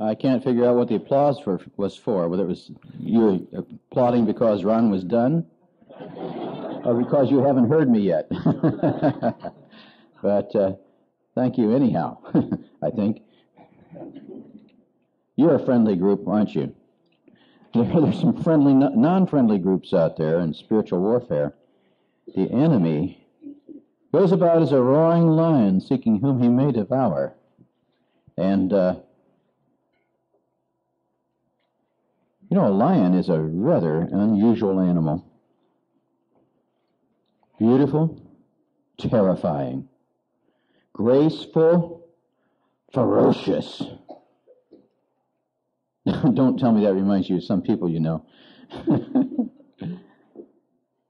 I can't figure out what the applause was for, whether it was you applauding because Ron was done or because you haven't heard me yet. But thank you anyhow, I think. You're a friendly group, aren't you? There's some friendly, non-friendly groups out there in spiritual warfare. The enemy goes about as a roaring lion seeking whom he may devour. And, you know, a lion is a rather unusual animal. Beautiful, terrifying, graceful, ferocious. Don't tell me that reminds you of some people you know.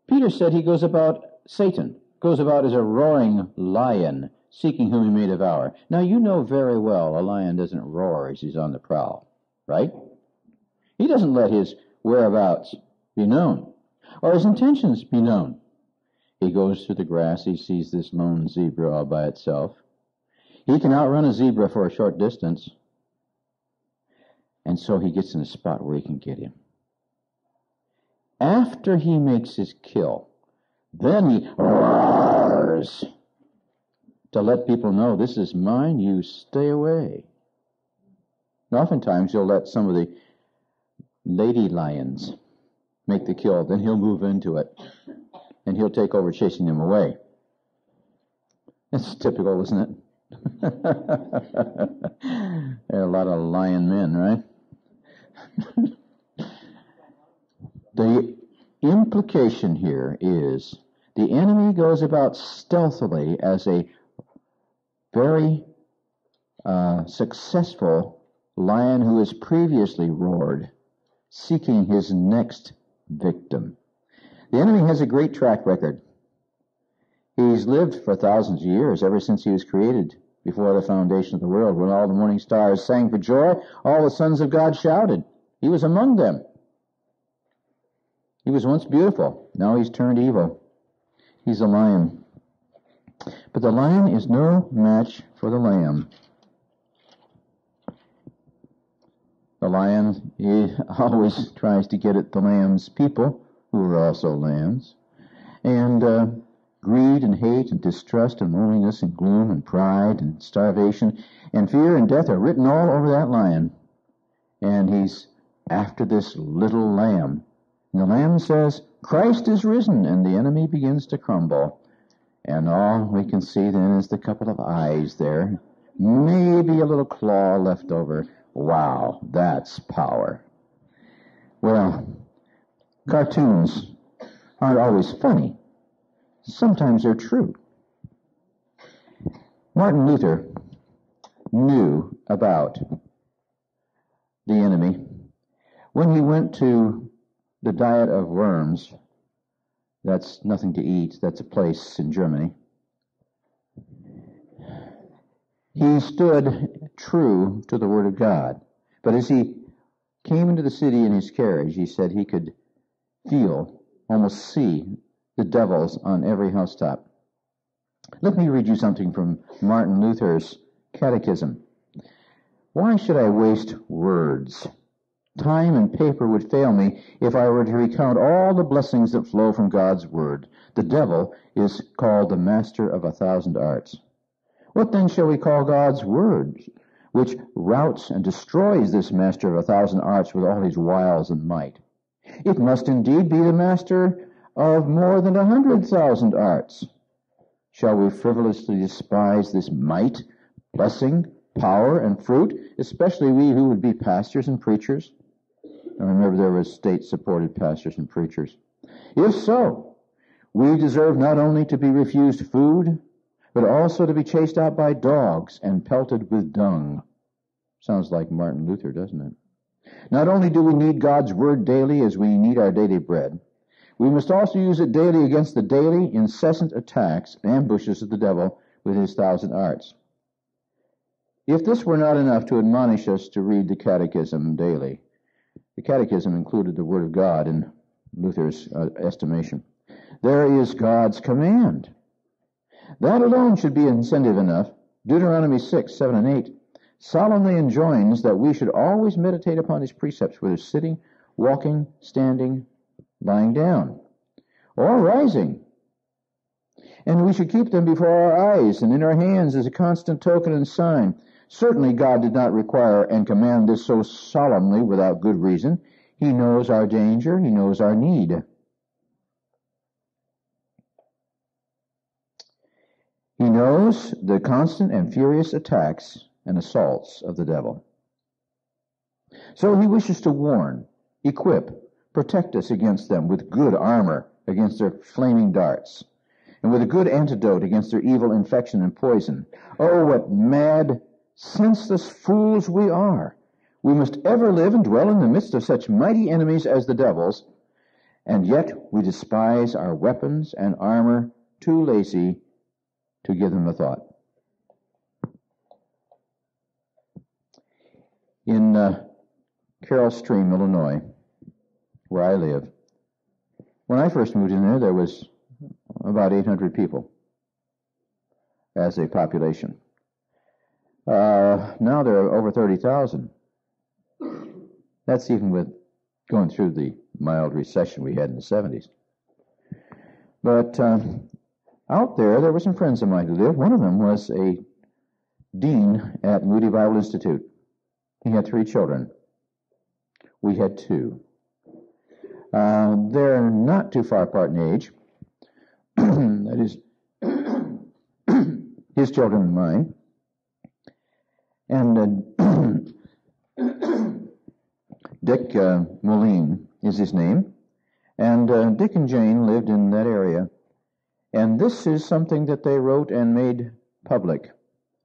Peter said he goes about, Satan goes about as a roaring lion, seeking whom he may devour. Now, you know very well a lion doesn't roar as he's on the prowl, right? He doesn't let his whereabouts be known, or his intentions be known. He goes through the grass, he sees this lone zebra all by itself. He can outrun a zebra for a short distance. And so he gets in a spot where he can get him. After he makes his kill, then he roars to let people know, this is mine, you stay away. And oftentimes you'll let some of the lady lions make the kill, then he'll move into it, and he'll take over chasing them away. That's typical, isn't it? There are a lot of lion men, right? The implication here is the enemy goes about stealthily as a very successful lion who has previously roared, seeking his next victim. The enemy has a great track record. He's lived for thousands of years, ever since he was created, before the foundation of the world, when all the morning stars sang for joy, all the sons of God shouted. He was among them. He was once beautiful. Now he's turned evil. He's a lion. But the lion is no match for the lamb. The lion, he always tries to get at the lamb's people, who are also lambs. And greed and hate and distrust and loneliness and gloom and pride and starvation and fear and death are written all over that lion. And he's after this little lamb. And the lamb says, Christ is risen, and the enemy begins to crumble. And all we can see then is the couple of eyes there, maybe a little claw left over. Wow, that's power. Well, cartoons aren't always funny. Sometimes they're true. Martin Luther knew about the enemy when he went to the Diet of Worms. That's nothing to eat. That's a place in Germany. He stood true to the Word of God. But as he came into the city in his carriage, he said he could feel, almost see, the devils on every housetop. Let me read you something from Martin Luther's Catechism. Why should I waste words? Time and paper would fail me if I were to recount all the blessings that flow from God's word. The devil is called the master of 1,000 arts. What then shall we call God's word, which routs and destroys this master of 1,000 arts with all his wiles and might? It must indeed be the master of more than 100,000 arts. Shall we frivolously despise this might, blessing, power, and fruit, especially we who would be pastors and preachers? And remember, there was state-supported pastors and preachers. If so, we deserve not only to be refused food, but also to be chased out by dogs and pelted with dung. Sounds like Martin Luther, doesn't it? Not only do we need God's word daily as we need our daily bread, we must also use it daily against the daily incessant attacks and ambushes of the devil with his 1,000 arts. If this were not enough to admonish us to read the Catechism daily, the Catechism included the Word of God in Luther's estimation. There is God's command. That alone should be incentive enough. Deuteronomy 6, 7, and 8 solemnly enjoins that we should always meditate upon his precepts, whether sitting, walking, standing, lying down, or rising. And we should keep them before our eyes and in our hands as a constant token and sign. Certainly God did not require and command this so solemnly without good reason. He knows our danger. He knows our need. He knows the constant and furious attacks and assaults of the devil. So he wishes to warn, equip, protect us against them with good armor against their flaming darts, and with a good antidote against their evil infection and poison. Oh, what mad, senseless fools we are! We must ever live and dwell in the midst of such mighty enemies as the devils, and yet we despise our weapons and armor, too lazy to give them a thought. In Carroll Stream, Illinois, where I live, when I first moved in there, there was about 800 people as a population. Now there are over 30,000. That's even with going through the mild recession we had in the 70s. But out there, there were some friends of mine who lived. One of them was a dean at Moody Bible Institute. He had 3 children. We had 2. They're not too far apart in age. That is, his children and mine. And Dick Moline is his name. And Dick and Jane lived in that area. And this is something that they wrote and made public.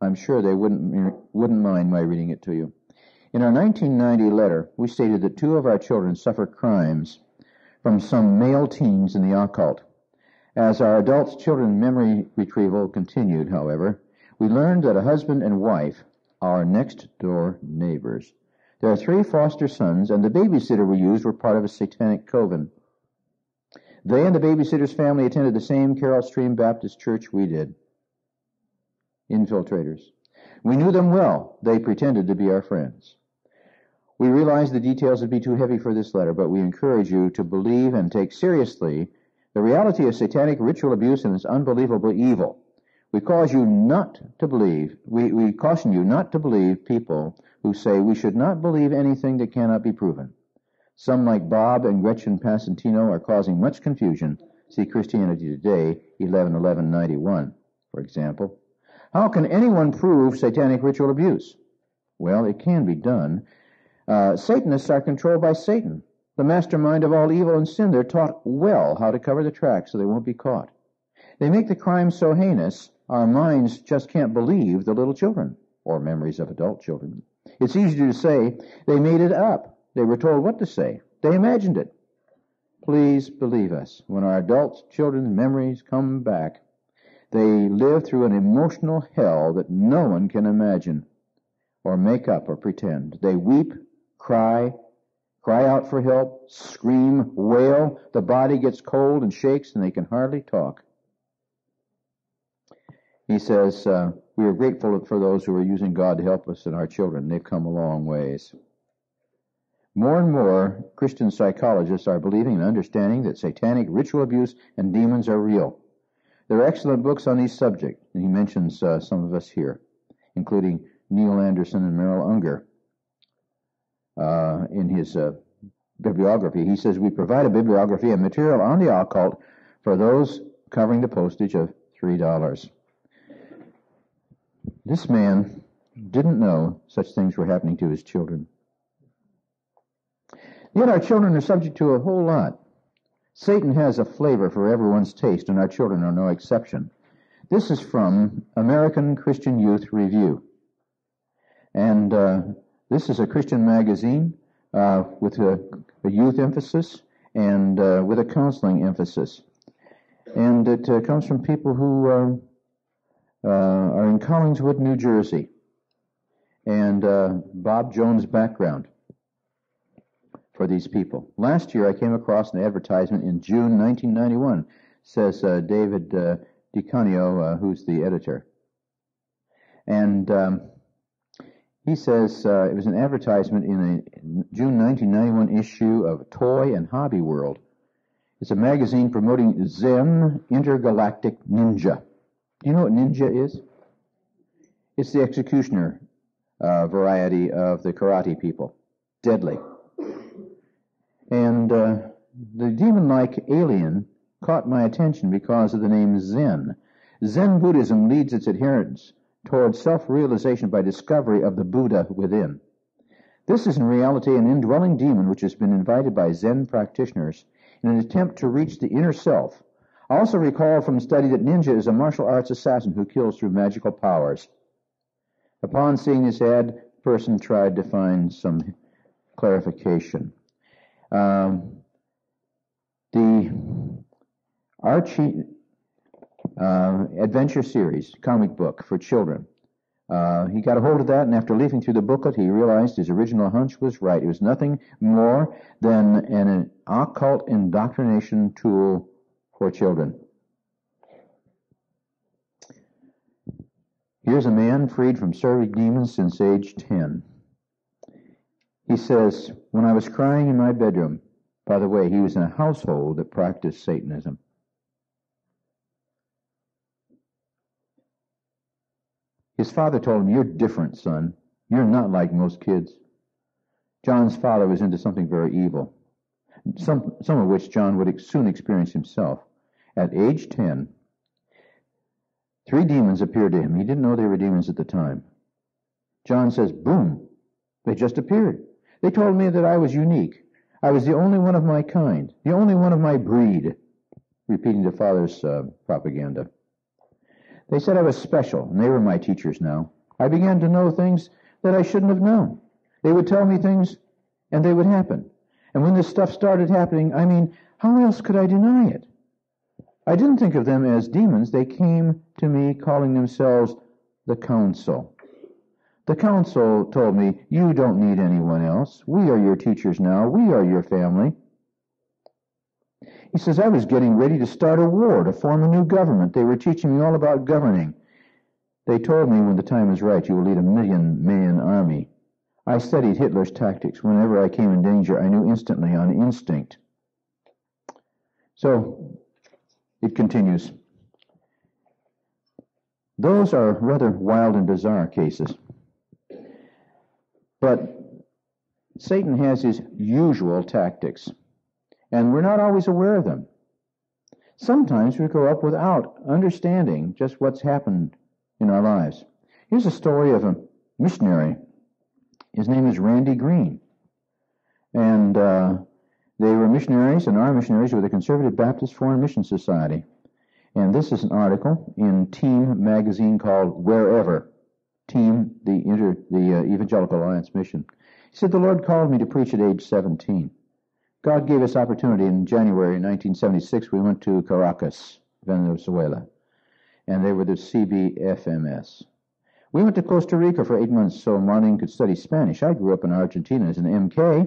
I'm sure they wouldn't mind my reading it to you. In our 1990 letter, we stated that 2 of our children suffer crimes from some male teens in the occult. As our adult children memory retrieval continued, however, we learned that a husband and wife, our next-door neighbors, their 3 foster sons, and the babysitter we used were part of a satanic coven. They and the babysitter's family attended the same Carroll Stream Baptist Church we did. Infiltrators. We knew them well. They pretended to be our friends. We realized the details would be too heavy for this letter, but we encourage you to believe and take seriously the reality of satanic ritual abuse and its unbelievable evil. We caution you not to believe people who say we should not believe anything that cannot be proven. Some, like Bob and Gretchen Passantino, are causing much confusion. See Christianity Today, 11/11/91, for example. How can anyone prove satanic ritual abuse? Well, it can be done. Satanists are controlled by Satan, the mastermind of all evil and sin. They're taught well how to cover the tracks so they won't be caught. They make the crime so heinous, our minds just can't believe the little children, or memories of adult children. It's easier to say, they made it up. They were told what to say. They imagined it. Please believe us. When our adult children's memories come back, they live through an emotional hell that no one can imagine or make up or pretend. They weep, cry out for help, scream, wail. The body gets cold and shakes, and they can hardly talk. He says, we are grateful for those who are using God to help us and our children. They've come a long ways. More and more Christian psychologists are believing and understanding that satanic ritual abuse and demons are real. There are excellent books on this subject, and he mentions some of us here, including Neil Anderson and Merrill Unger. In his bibliography, he says, we provide a bibliography and material on the occult for those covering the postage of $3. This man didn't know such things were happening to his children. Yet our children are subject to a whole lot. Satan has a flavor for everyone's taste, and our children are no exception. This is from American Christian Youth Review. And this is a Christian magazine with a youth emphasis and with a counseling emphasis. And it comes from people who are in Collingswood, New Jersey, and Bob Jones' background for these people. Last year I came across an advertisement in June 1991, says David DiCanio, who's the editor. And He says it was an advertisement in a June 1991 issue of Toy and Hobby World. It's a magazine promoting Zen intergalactic ninja. Do you know what ninja is? It's the executioner variety of the karate people. Deadly. And the demon-like alien caught my attention because of the name Zen. Zen Buddhism leads its adherents towards self-realization by discovery of the Buddha within. This is in reality an indwelling demon which has been invited by Zen practitioners in an attempt to reach the inner self. I also recall from study that ninja is a martial arts assassin who kills through magical powers. Upon seeing this ad, the person tried to find some clarification. The Archie Adventure Series comic book for children. He got a hold of that, and after leafing through the booklet, he realized his original hunch was right. It was nothing more than an occult indoctrination tool for children. Here's a man freed from serving demons since age 10. He says, when I was crying in my bedroom, by the way, he was in a household that practiced Satanism. His father told him, you're different, son. You're not like most kids. John's father was into something very evil, some of which John would soon experience himself. At age 10, 3 demons appeared to him. He didn't know they were demons at the time. John says, boom, they just appeared. They told me that I was unique. I was the only one of my kind, the only one of my breed, repeating the father's propaganda. They said I was special, and they were my teachers now. I began to know things that I shouldn't have known. They would tell me things, and they would happen. And when this stuff started happening, I mean, how else could I deny it? I didn't think of them as demons. They came to me calling themselves the Council. The Council told me, you don't need anyone else. We are your teachers now. We are your family. He says, I was getting ready to start a war, to form a new government. They were teaching me all about governing. They told me when the time is right, you will lead a million-man army. I studied Hitler's tactics. Whenever I came in danger, I knew instantly on instinct. So, it continues. Those are rather wild and bizarre cases. But Satan has his usual tactics. And we're not always aware of them. Sometimes we grow up without understanding just what's happened in our lives. Here's a story of a missionary. His name is Randy Green. And they were missionaries and are missionaries with the Conservative Baptist Foreign Mission Society. And this is an article in Team Magazine called Wherever. Team, the Evangelical Alliance mission. He said, the Lord called me to preach at age 17. God gave us opportunity in January 1976. We went to Caracas, Venezuela, and they were the CBFMS. We went to Costa Rica for 8 months so Martin could study Spanish. I grew up in Argentina as an MK,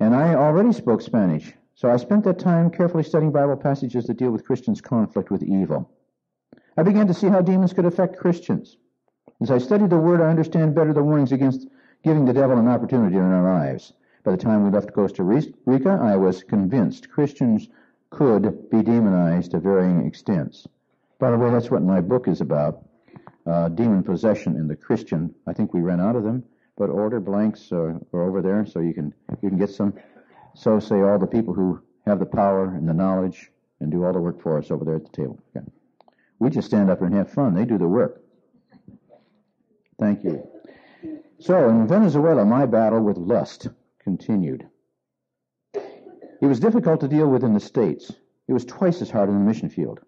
and I already spoke Spanish. So I spent that time carefully studying Bible passages that deal with Christians' conflict with evil. I began to see how demons could affect Christians. As I studied the Word, I understand better the warnings against giving the devil an opportunity in our lives. By the time we left Costa Rica, I was convinced Christians could be demonized to varying extents. By the way, that's what my book is about, Demon Possession and the Christian. I think we ran out of them, but order blanks are over there, so you can get some. So say all the people who have the power and the knowledge and do all the work for us over there at the table. Okay. We just stand up here and have fun. They do the work. Thank you. So in Venezuela, my battle with lust continued. It was difficult to deal with in the States. It was twice as hard in the mission field.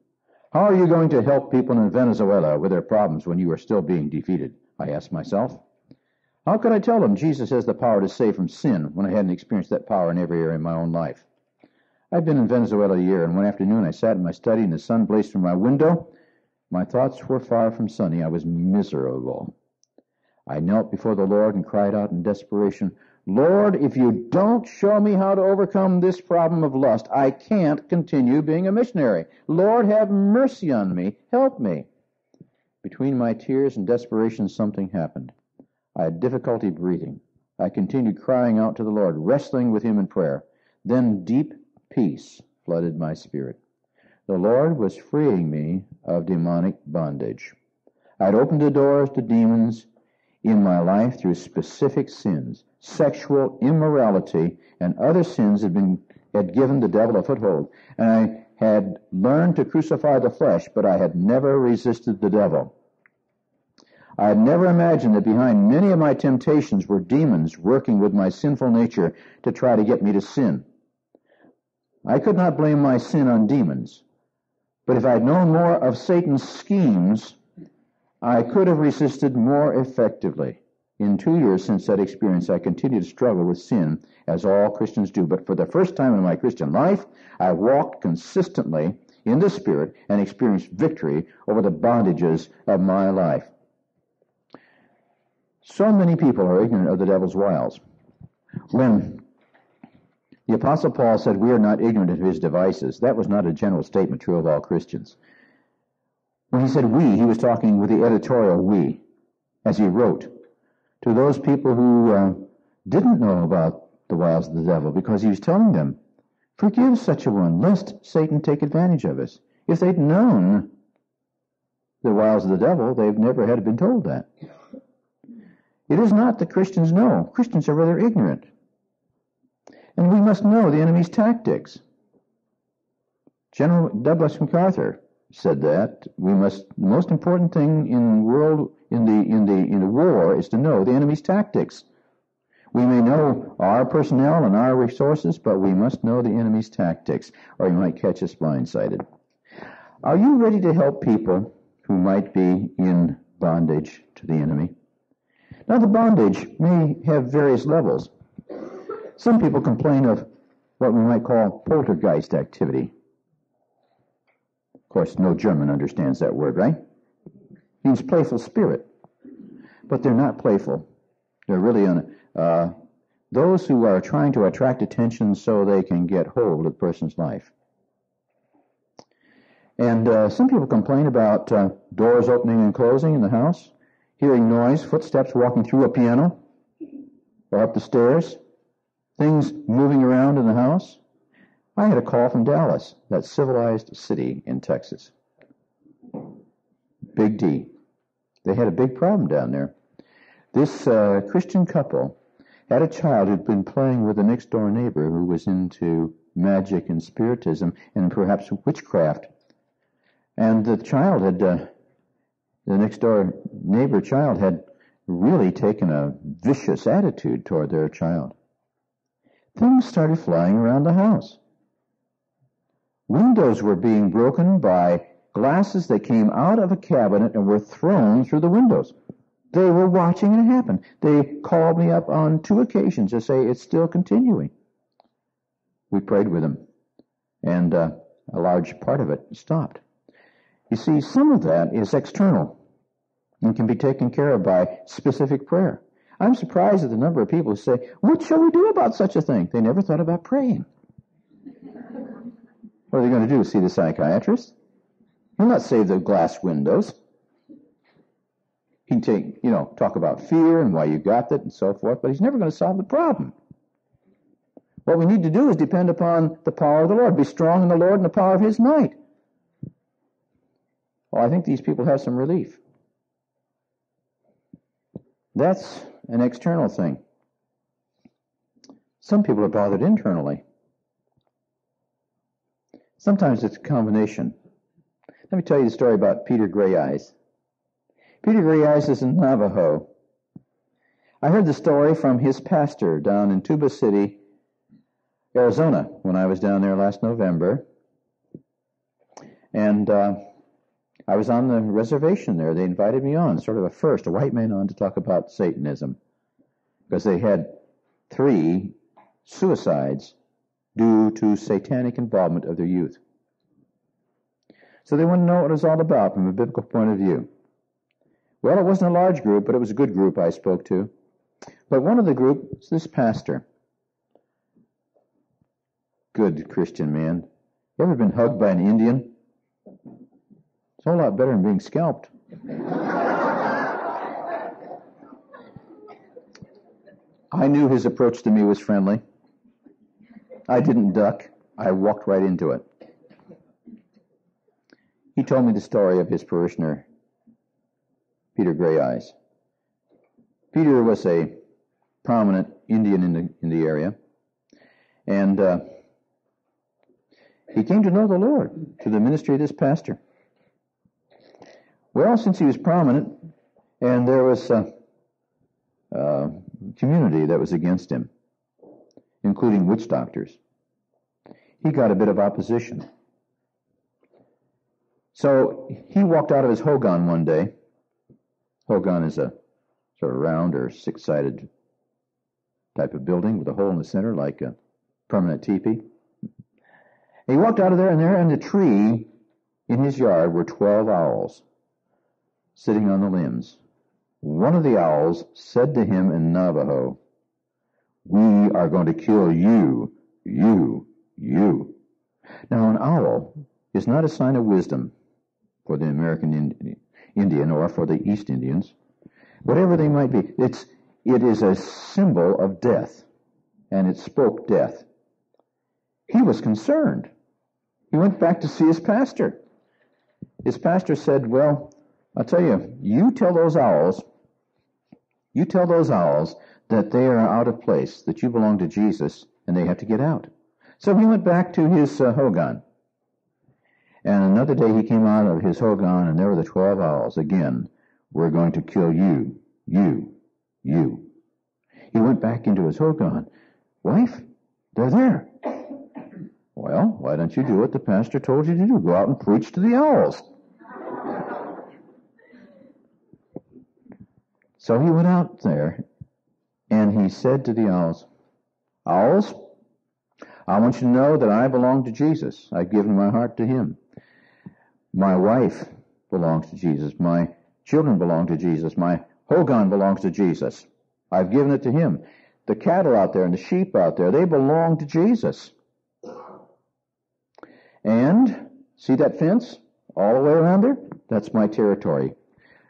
How are you going to help people in Venezuela with their problems when you are still being defeated? I asked myself. How could I tell them Jesus has the power to save from sin when I hadn't experienced that power in every area of my own life? I'd been in Venezuela a year, and one afternoon I sat in my study and the sun blazed through my window. My thoughts were far from sunny. I was miserable. I knelt before the Lord and cried out in desperation, Lord, if you don't show me how to overcome this problem of lust, I can't continue being a missionary. Lord, have mercy on me. Help me. Between my tears and desperation, something happened. I had difficulty breathing. I continued crying out to the Lord, wrestling with him in prayer. Then deep peace flooded my spirit. The Lord was freeing me of demonic bondage. I'd opened the doors to demons in my life through specific sins. Sexual immorality and other sins had given the devil a foothold, and I had learned to crucify the flesh, but I had never resisted the devil. I had never imagined that behind many of my temptations were demons working with my sinful nature to try to get me to sin. I could not blame my sin on demons, but if I had known more of Satan's schemes, I could have resisted more effectively. In 2 years since that experience, I continue to struggle with sin, as all Christians do. But for the first time in my Christian life, I walked consistently in the Spirit and experienced victory over the bondages of my life. So many people are ignorant of the devil's wiles. When the Apostle Paul said, "We are not ignorant of his devices," that was not a general statement true of all Christians. When he said we, he was talking with the editorial we, as he wrote to those people who didn't know about the wiles of the devil, because he was telling them, forgive such a one, lest Satan take advantage of us. If they'd known the wiles of the devil, they've never had been told that. It is not that Christians know. Christians are rather ignorant. And we must know the enemy's tactics. General Douglas MacArthur said that the most important thing in the war is to know the enemy's tactics. We may know our personnel and our resources, but we must know the enemy's tactics, or he might catch us blindsided. Are you ready to help people who might be in bondage to the enemy? Now, the bondage may have various levels. Some people complain of what we might call poltergeist activity. Of course, no German understands that word, right? It means playful spirit. But they're not playful. They're really those who are trying to attract attention so they can get hold of the person's life. And some people complain about doors opening and closing in the house, hearing noise, footsteps walking through a piano or up the stairs, things moving around in the house. I had a call from Dallas, that civilized city in Texas. Big D. They had a big problem down there. This Christian couple had a child who'd been playing with the next-door neighbor who was into magic and spiritism and perhaps witchcraft. And the child had, the next-door neighbor child had really taken a vicious attitude toward their child. Things started flying around the house. Windows were being broken by glasses that came out of a cabinet and were thrown through the windows. They were watching it happen. They called me up on 2 occasions to say it's still continuing. We prayed with them, and a large part of it stopped. You see, some of that is external and can be taken care of by specific prayer. I'm surprised at the number of people who say, what shall we do about such a thing? They never thought about praying. What are they going to do, see the psychiatrist? He'll not save the glass windows. He can talk about fear and why you got that and so forth, but he's never going to solve the problem. What we need to do is depend upon the power of the Lord. Be strong in the Lord and the power of his might. Well, I think these people have some relief. That's an external thing. Some people are bothered internally. Sometimes it's a combination. Let me tell you the story about Peter Greyeyes. Peter Greyeyes is a Navajo. I heard the story from his pastor down in Tuba City, Arizona, when I was down there last November. And I was on the reservation there. They invited me on, sort of a white man on to talk about Satanism, because they had 3 suicides due to satanic involvement of their youth. So they wanted to know what it was all about from a biblical point of view. Well, it wasn't a large group, but it was a good group I spoke to. But one of the group was this pastor. Good Christian man. You ever been hugged by an Indian? It's a whole lot better than being scalped. I knew his approach to me was friendly. I didn't duck. I walked right into it. He told me the story of his parishioner, Peter Greyeyes. Peter was a prominent Indian in the area, and he came to know the Lord through the ministry of this pastor. Well, since he was prominent, and there was a community that was against him, including witch doctors, he got a bit of opposition. So he walked out of his hogan one day. Hogan is a sort of round or six-sided type of building with a hole in the center like a permanent teepee. And he walked out of there, and there in the tree in his yard were 12 owls sitting on the limbs. One of the owls said to him in Navajo, "We are going to kill you, you, you." Now, an owl is not a sign of wisdom for the American Indian or for the East Indians, whatever they might be. It is a symbol of death, and it spoke death. He was concerned. He went back to see his pastor. His pastor said, "Well, I'll tell you, you tell those owls that they are out of place, that you belong to Jesus, and they have to get out." So he went back to his hogan. And another day he came out of his hogan, and there were the 12 owls again. "We're going to kill you, you, you." He went back into his hogan. "Wife, they're there." "Well, why don't you do what the pastor told you to do? Go out and preach to the owls." So he went out there, and he said to the owls, "Owls, I want you to know that I belong to Jesus. I've given my heart to him. My wife belongs to Jesus. My children belong to Jesus. My hogan belongs to Jesus. I've given it to him. The cattle out there and the sheep out there, they belong to Jesus. And see that fence all the way around there? That's my territory.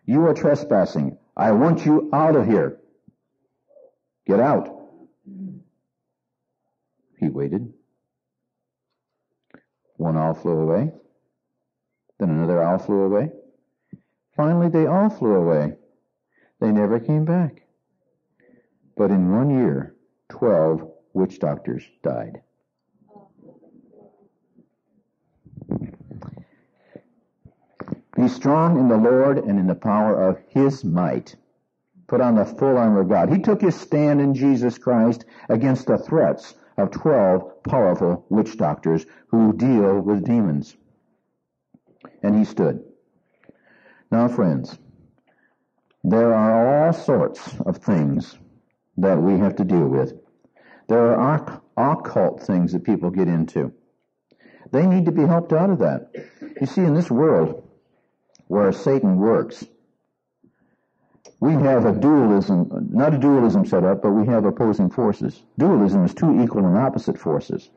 You are trespassing. I want you out of here. Get out." He waited. One owl flew away. Then another owl flew away. Finally, they all flew away. They never came back. But in 1 year, 12 witch doctors died. Be strong in the Lord and in the power of his might. Put on the full armor of God. He took his stand in Jesus Christ against the threats of 12 powerful witch doctors who deal with demons. And he stood. Now, friends, there are all sorts of things that we have to deal with. There are occult things that people get into. They need to be helped out of that. You see, in this world where Satan works, we have a dualism, not a dualism set up, but we have opposing forces. Dualism is two equal and opposite forces.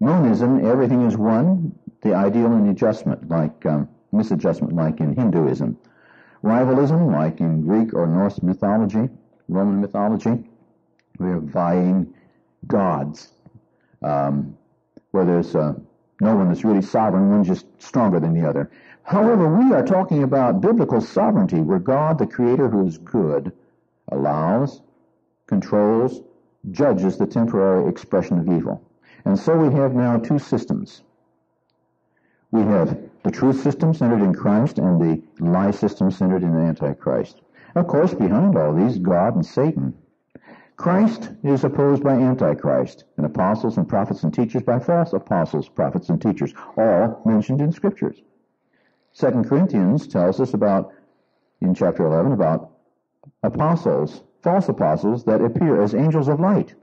Monism, everything is one, the ideal and adjustment, like misadjustment, like in Hinduism. Rivalism, like in Greek or Norse mythology, Roman mythology. We have vying gods, where there's no one that's really sovereign, one's just stronger than the other. However, we are talking about biblical sovereignty, where God, the Creator who is good, allows, controls, judges the temporary expression of evil. And so we have now two systems. We have the truth system centered in Christ and the lie system centered in Antichrist. Of course, behind all these, God and Satan. Christ is opposed by Antichrist, and apostles and prophets and teachers by false apostles, prophets and teachers, all mentioned in Scriptures. 2 Corinthians tells us about, in chapter 11, about apostles, false apostles that appear as angels of light.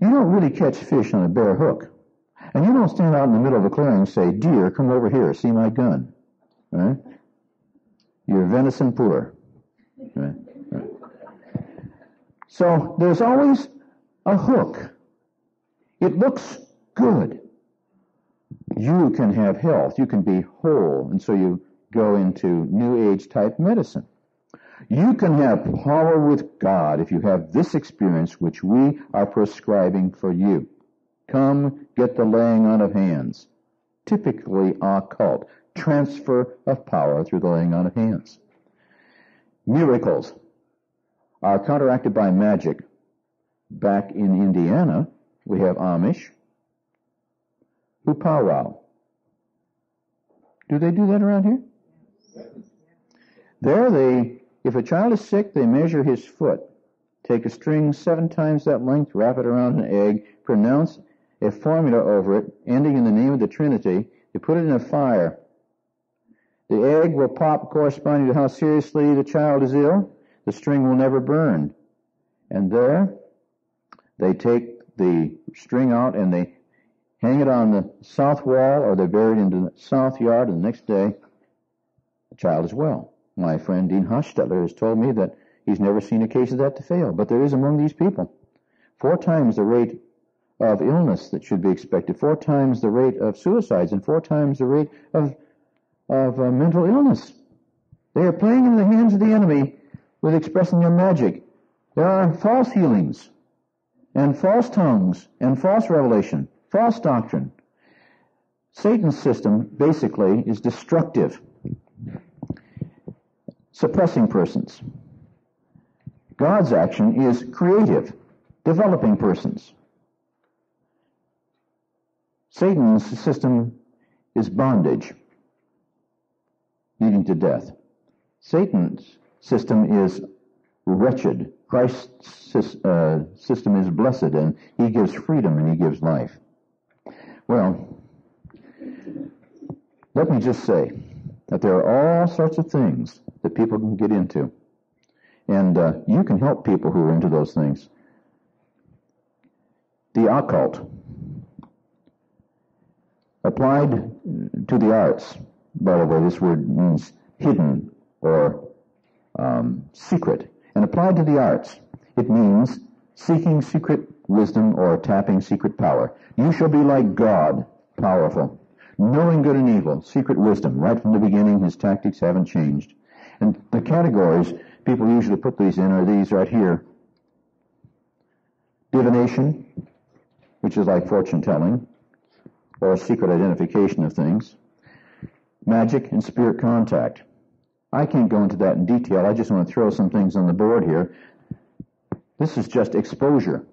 You don't really catch fish on a bare hook. And you don't stand out in the middle of a clearing and say, "Deer, come over here, see my gun." Right? You're venison poor. Right? Right. So there's always a hook. It looks good. You can have health. You can be whole. And so you go into New Age type medicine. You can have power with God if you have this experience which we are prescribing for you. Come, get the laying on of hands. Typically occult. Transfer of power through the laying on of hands. Miracles are counteracted by magic. Back in Indiana, we have Amish who powwow. Do they do that around here? There if a child is sick, they measure his foot. Take a string 7 times that length, wrap it around an egg, pronounce a formula over it, ending in the name of the Trinity. You put it in a fire. The egg will pop corresponding to how seriously the child is ill. The string will never burn. And there, they take the string out and they hang it on the south wall, or they bury it in the south yard, and the next day, the child is well. My friend Dean Hostetler has told me that he's never seen a case of that to fail, but there is among these people. 4 times the rate of illness that should be expected, 4 times the rate of suicides, and 4 times the rate of mental illness. They are playing in the hands of the enemy with expressing their magic. There are false healings, and false tongues, and false revelation, false doctrine. Satan's system, basically, is destructive. Suppressing persons. God's action is creative, developing persons. Satan's system is bondage, leading to death. Satan's system is wretched. Christ's system is blessed, and he gives freedom and he gives life. Well, let me just say that there are all sorts of things that people can get into. And you can help people who are into those things. The occult, applied to the arts. By the way, this word means hidden or secret. And applied to the arts, it means seeking secret wisdom or tapping secret power. You shall be like God, powerful, knowing good and evil, secret wisdom. Right from the beginning, his tactics haven't changed. And the categories people usually put these in are these right here. Divination, which is like fortune-telling, or secret identification of things. Magic and spirit contact. I can't go into that in detail. I just want to throw some things on the board here. This is just exposure.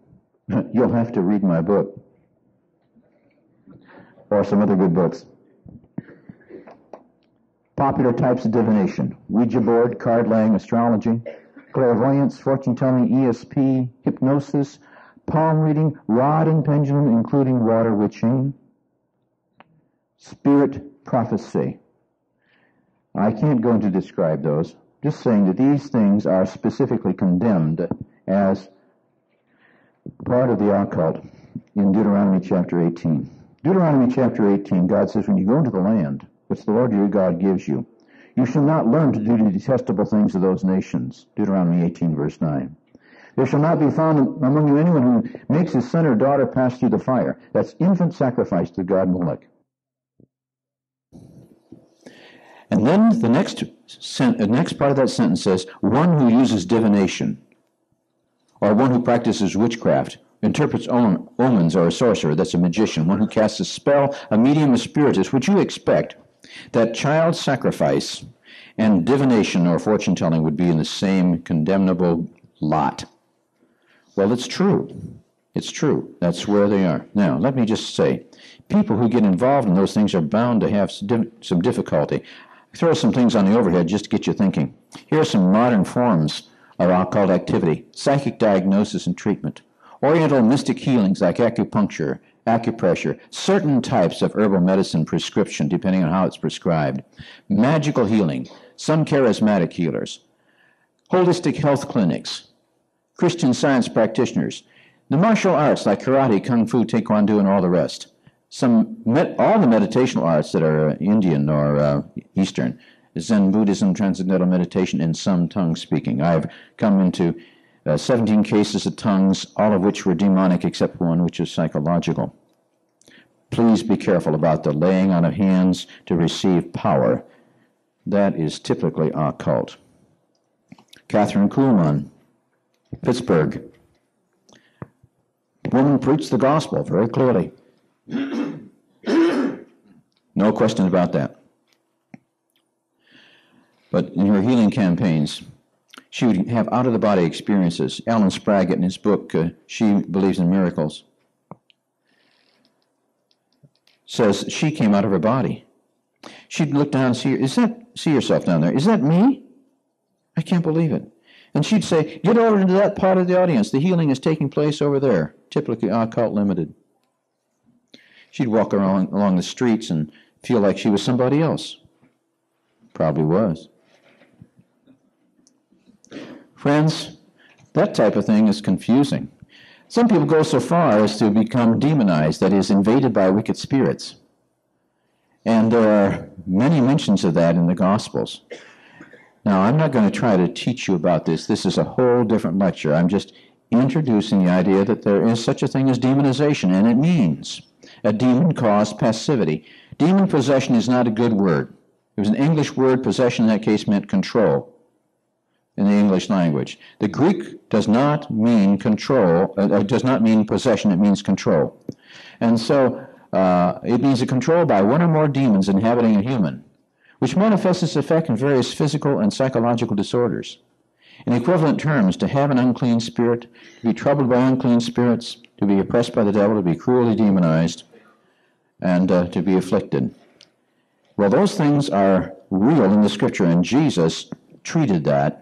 You'll have to read my book or some other good books. Popular types of divination: Ouija board, card-laying, astrology, clairvoyance, fortune-telling, ESP, hypnosis, palm reading, rod and pendulum, including water witching, spirit prophecy. I can't go into describe those. Just saying that these things are specifically condemned as part of the occult in Deuteronomy chapter 18. Deuteronomy chapter 18, God says, when you go into the land which the Lord your God gives you, you shall not learn to do the detestable things of those nations. Deuteronomy 18, verse 9. There shall not be found among you anyone who makes his son or daughter pass through the fire. That's infant sacrifice to God Molech. And then the next part of that sentence says, one who uses divination, or one who practices witchcraft, interprets omens, or a sorcerer, that's a magician, one who casts a spell, a medium, a spiritist, would you expect that child sacrifice and divination or fortune-telling would be in the same condemnable lot? Well, it's true. It's true. That's where they are. Now, let me just say, people who get involved in those things are bound to have some difficulty. Throw some things on the overhead just to get you thinking. Here are some modern forms of occult activity: psychic diagnosis and treatment, oriental mystic healings like acupuncture, acupressure, certain types of herbal medicine prescription, depending on how it's prescribed, magical healing, some charismatic healers, holistic health clinics, Christian Science practitioners, the martial arts like karate, kung fu, taekwondo, and all the rest, all the meditational arts that are Indian or Eastern, Zen Buddhism, Transcendental Meditation, and some tongue speaking. I've come into 17 cases of tongues, all of which were demonic except one, which is psychological. Please be careful about the laying on of hands to receive power. That is typically occult. Catherine Kuhlman, Pittsburgh. Woman preached the gospel very clearly. No question about that. But in her healing campaigns, she would have out-of-the-body experiences. Alan Spraggett, in his book, She Believes in Miracles, says she came out of her body. She'd look down and see herself down there. Is that me? I can't believe it. And she'd say, get over into that part of the audience. The healing is taking place over there, typically Occult Limited. She'd walk around along the streets and feel like she was somebody else. Probably was. Friends, that type of thing is confusing. Some people go so far as to become demonized, that is, invaded by wicked spirits. And there are many mentions of that in the Gospels. Now, I'm not going to try to teach you about this. This is a whole different lecture. I'm just introducing the idea that there is such a thing as demonization, and it means a demon caused passivity. Demon possession is not a good word. It was an English word. Possession in that case meant control in the English language. The Greek does not mean control, does not mean possession, it means control. And so it means a control by one or more demons inhabiting a human, which manifests its effect in various physical and psychological disorders. In equivalent terms, to have an unclean spirit, to be troubled by unclean spirits, to be oppressed by the devil, to be cruelly demonized, and to be afflicted. Well, those things are real in the Scripture, and Jesus treated that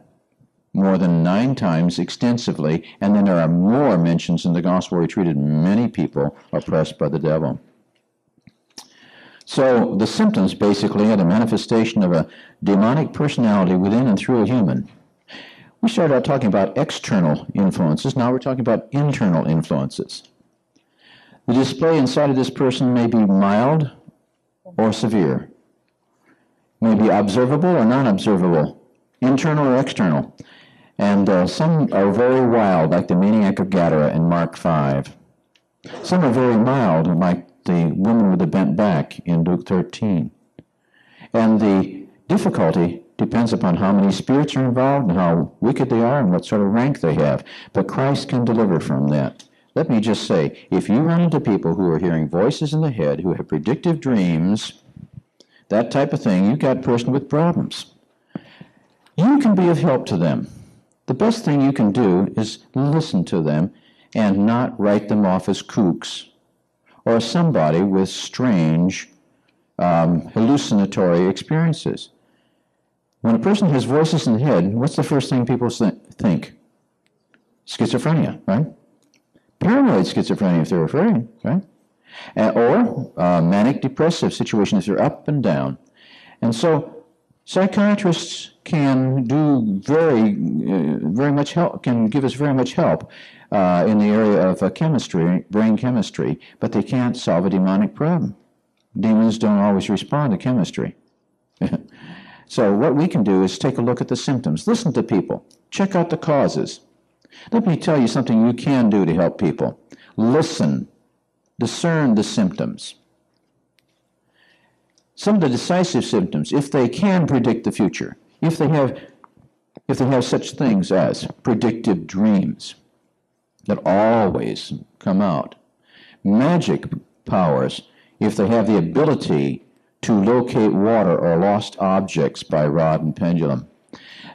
more than 9 times extensively, and then there are more mentions in the Gospel where he treated many people oppressed by the devil. So the symptoms basically are the manifestation of a demonic personality within and through a human. We started out talking about external influences. Now we're talking about internal influences. The display inside of this person may be mild or severe, may be observable or non-observable, internal or external. And some are very wild, like the maniac of Gadara in Mark 5. Some are very mild, like the woman with the bent back in Luke 13. And the difficulty depends upon how many spirits are involved and how wicked they are and what sort of rank they have. But Christ can deliver from that. Let me just say, if you run into people who are hearing voices in the head, who have predictive dreams, that type of thing, you've got a person with problems. You can be of help to them. The best thing you can do is listen to them and not write them off as kooks or somebody with strange hallucinatory experiences. When a person has voices in the head, what's the first thing people think? Schizophrenia, right? Paranoid schizophrenia if they're afraid, right? Or manic depressive situation if they're up and down. And so psychiatrists can do very much help, can give us very much help in the area of chemistry, brain chemistry, but they can't solve a demonic problem. Demons don't always respond to chemistry. So what we can do is take a look at the symptoms, listen to people, check out the causes. Let me tell you something you can do to help people. Listen, discern the symptoms. Some of the decisive symptoms, if they can predict the future, if they have such things as predictive dreams that always come out, magic powers, if they have the ability to locate water or lost objects by rod and pendulum,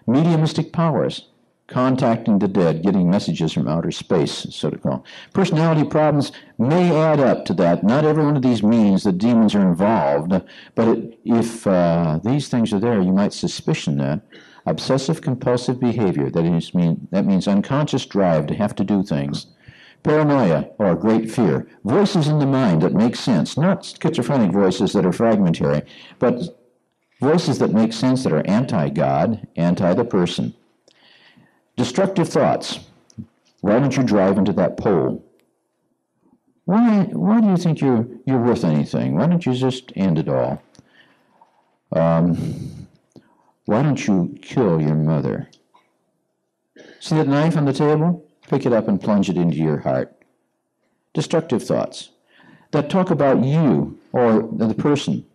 mediumistic powers, contacting the dead, getting messages from outer space, so to call. Personality problems may add up to that. Not every one of these means that demons are involved, but if these things are there, you might suspicion that. Obsessive compulsive behavior, that means unconscious drive to have to do things. Paranoia, or great fear. Voices in the mind that make sense, not schizophrenic voices that are fragmentary, but voices that make sense that are anti-God, anti-the person. Destructive thoughts. Why don't you drive into that pole? Why do you think you're worth anything? Why don't you just end it all? Why don't you kill your mother? See that knife on the table? Pick it up and plunge it into your heart. Destructive thoughts that talk about you or the person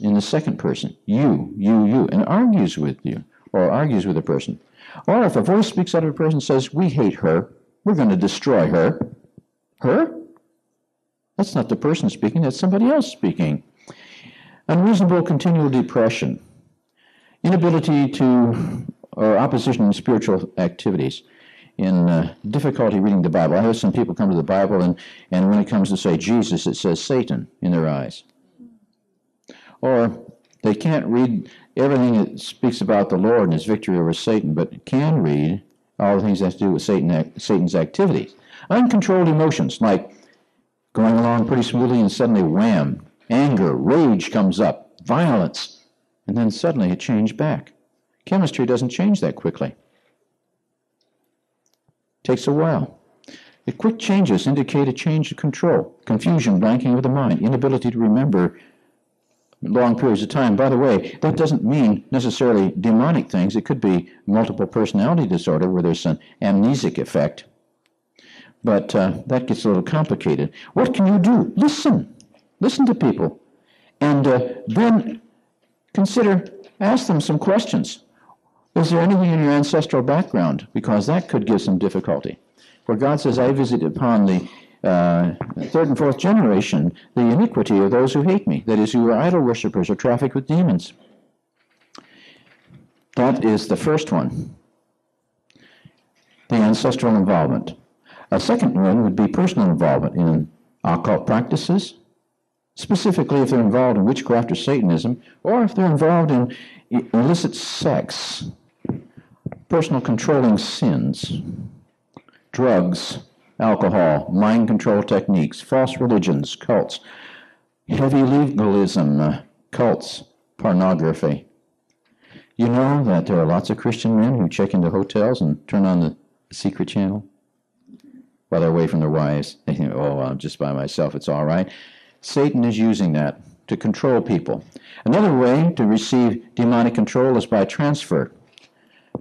in the second person. You, and argues with you or argues with a person. Or if a voice speaks out of a person and says, we hate her, we're going to destroy her. Her? That's not the person speaking, that's somebody else speaking. Unreasonable continual depression. Inability to, or opposition in spiritual activities. In difficulty reading the Bible. I have some people come to the Bible and when it comes to say Jesus, it says Satan in their eyes. Or they can't read everything that speaks about the Lord and his victory over Satan, but can read all the things that have to do with Satan's activities. Uncontrolled emotions, like going along pretty smoothly and suddenly, wham, anger, rage comes up, violence, and then suddenly it changed back. Chemistry doesn't change that quickly. Takes a while. The quick changes indicate a change of control, confusion, blanking of the mind, inability to remember long periods of time. By the way, that doesn't mean necessarily demonic things. It could be multiple personality disorder where there's an amnesic effect. But that gets a little complicated. What can you do? Listen. Listen to people. And then consider, ask them some questions. Is there anything in your ancestral background? Because that could give some difficulty. For God says, I visit upon the third and fourth generation the iniquity of those who hate me, that is, who are idol worshippers or traffic with demons. That is the first one, the ancestral involvement. A second one would be personal involvement in occult practices, specifically if they're involved in witchcraft or Satanism, or if they're involved in illicit sex, personal controlling sins, drugs, alcohol, mind control techniques, false religions, cults, heavy legalism, cults, pornography. You know that there are lots of Christian men who check into hotels and turn on the secret channel while they're away from their wives. They think, oh, I'm just by myself, it's all right. Satan is using that to control people. Another way to receive demonic control is by transfer.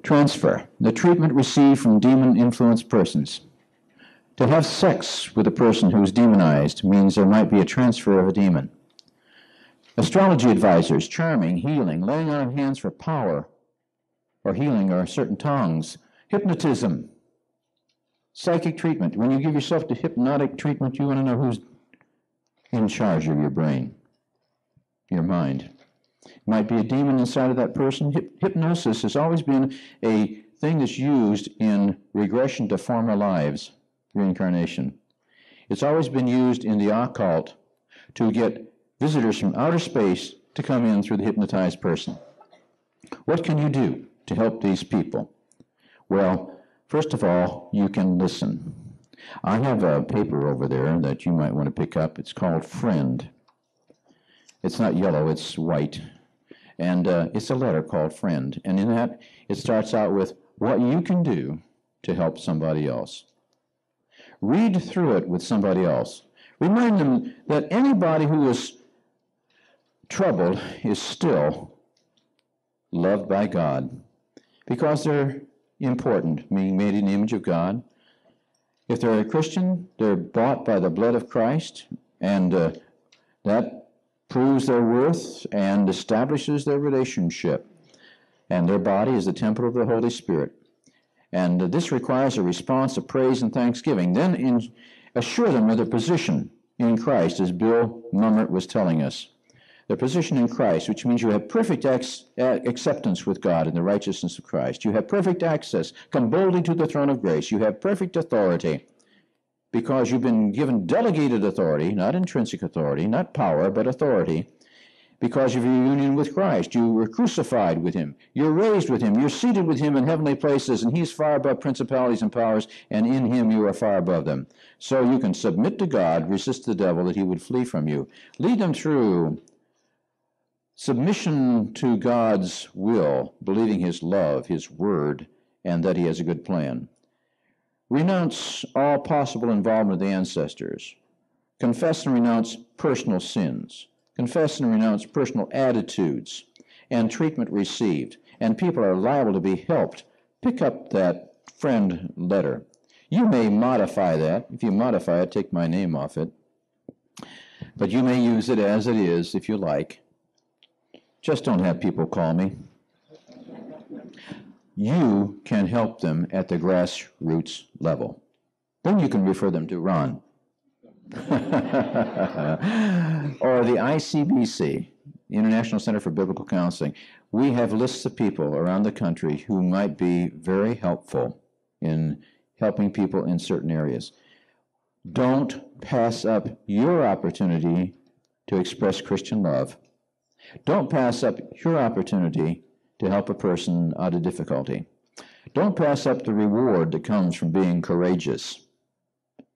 Transfer, the treatment received from demon-influenced persons. To have sex with a person who is demonized means there might be a transfer of a demon. Astrology advisors, charming, healing, laying on of hands for power or healing or certain tongues. Hypnotism, psychic treatment. When you give yourself to hypnotic treatment, you want to know who's in charge of your brain, your mind. It might be a demon inside of that person. Hypnosis has always been a thing that's used in regression to former lives. Reincarnation. It's always been used in the occult to get visitors from outer space to come in through the hypnotized person. What can you do to help these people? Well, first of all, you can listen. I have a paper over there that you might want to pick up. It's called Friend. It's not yellow, it's white. And it's a letter called Friend. And in that, it starts out with what you can do to help somebody else. Read through it with somebody else. Remind them that anybody who is troubled is still loved by God because they're important, being made in the image of God. If they're a Christian, they're bought by the blood of Christ, and that proves their worth and establishes their relationship. And their body is the temple of the Holy Spirit. And this requires a response of praise and thanksgiving. Then assure them of their position in Christ, as Bill Mummert was telling us. Their position in Christ, which means you have perfect acceptance with God in the righteousness of Christ. You have perfect access. Come boldly to the throne of grace. You have perfect authority because you've been given delegated authority, not intrinsic authority, not power, but authority. Because of your union with Christ, you were crucified with him, you're raised with him, you're seated with him in heavenly places, and he's far above principalities and powers, and in him you are far above them. So you can submit to God, resist the devil, that he would flee from you. Lead them through submission to God's will, believing his love, his word, and that he has a good plan. Renounce all possible involvement of the ancestors. Confess and renounce personal sins. Confess and renounce personal attitudes and treatment received, and people are liable to be helped. Pick up that Friend letter. You may modify that. If you modify it, take my name off it. But you may use it as it is if you like. Just don't have people call me. you can help them at the grassroots level. Then you can refer them to Ron. Or the ICBC, International Center for Biblical Counseling. We have lists of people around the country who might be very helpful in helping people in certain areas. Don't pass up your opportunity to express Christian love. Don't pass up your opportunity to help a person out of difficulty. Don't pass up the reward that comes from being courageous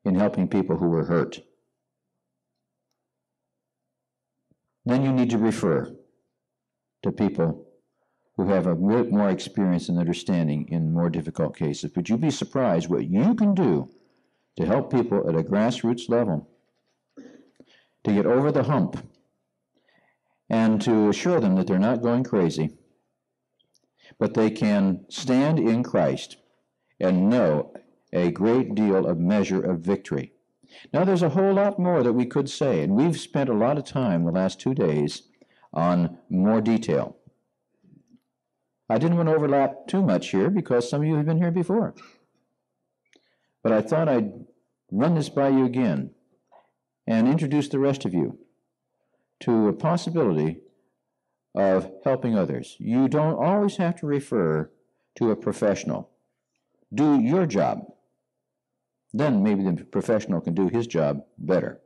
in helping people who were hurt. Then you need to refer to people who have a bit more experience and understanding in more difficult cases. But you'd be surprised what you can do to help people at a grassroots level to get over the hump and to assure them that they're not going crazy, but they can stand in Christ and know a great deal of measure of victory. Now, there's a whole lot more that we could say, and we've spent a lot of time the last 2 days on more detail. I didn't want to overlap too much here because some of you have been here before. But I thought I'd run this by you again and introduce the rest of you to a possibility of helping others. You don't always have to refer to a professional. Do your job. Then maybe the professional can do his job better.